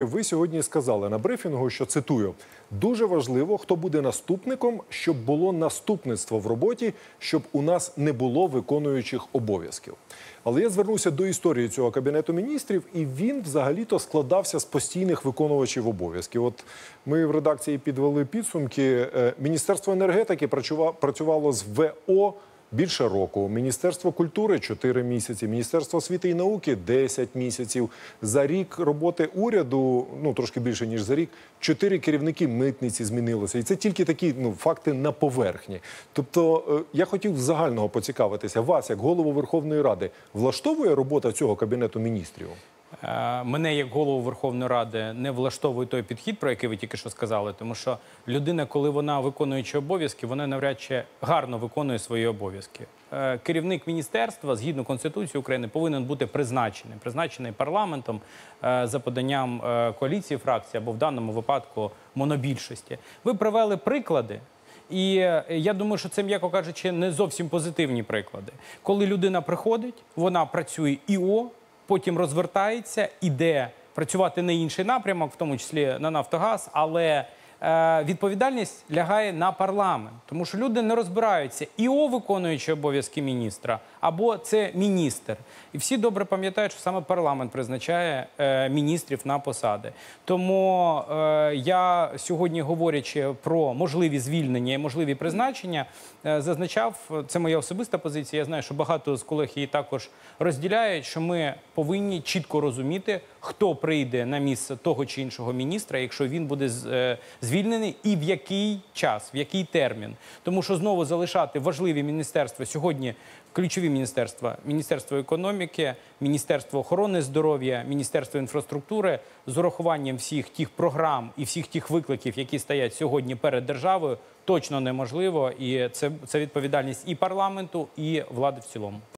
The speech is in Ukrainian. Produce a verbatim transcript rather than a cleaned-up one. Ви сьогодні сказали на брифінгу, що, цитую, «дуже важливо, хто буде наступником, щоб було наступництво в роботі, щоб у нас не було виконуючих обов'язків». Але я звернувся до історії цього Кабінету міністрів, і він взагалі-то складався з постійних виконувачів обов'язків. От ми в редакції підвели підсумки. Міністерство енергетики працювало з ВО більше року, Міністерство культури – чотири місяці, Міністерство освіти і науки – десять місяців. За рік роботи уряду, ну, трошки більше, ніж за рік, чотири керівники митниці змінилися. І це тільки такі, ну, факти на поверхні. Тобто, я хотів загального поцікавитися. Вас, як голову Верховної Ради, влаштовує робота цього Кабінету міністрів? Мене, як голову Верховної Ради, не влаштовує той підхід, про який ви тільки що сказали, тому що людина, коли вона виконуючи обов'язки, вона навряд чи гарно виконує свої обов'язки. Керівник міністерства, згідно Конституції України, повинен бути призначений. Призначений парламентом за поданням коаліції фракцій, або в даному випадку монобільшості. Ви привели приклади. І я думаю, що це, м'яко кажучи, не зовсім позитивні приклади. Коли людина приходить, вона працює ІО, потім розвертається, іде працювати на інший напрямок, в тому числі на Нафтогаз, але е, відповідальність лягає на парламент. Тому що люди не розбираються, ІО виконуючи обов'язки міністра, або це міністр. І всі добре пам'ятають, що саме парламент призначає е, міністрів на посади. Тому е, я сьогодні, говорячи про можливі звільнення і можливі призначення, е, зазначав, це моя особиста позиція, я знаю, що багато з колег її також розділяють, що ми повинні чітко розуміти, хто прийде на місце того чи іншого міністра, якщо він буде з, е, звільнений, і в який час, в який термін. Тому що знову залишати важливі міністерства сьогодні, ключові міністерства, Міністерство економіки, Міністерство охорони здоров'я, Міністерство інфраструктури, з урахуванням всіх тих програм і всіх тих викликів, які стоять сьогодні перед державою, точно неможливо. І це, це відповідальність і парламенту, і влади в цілому.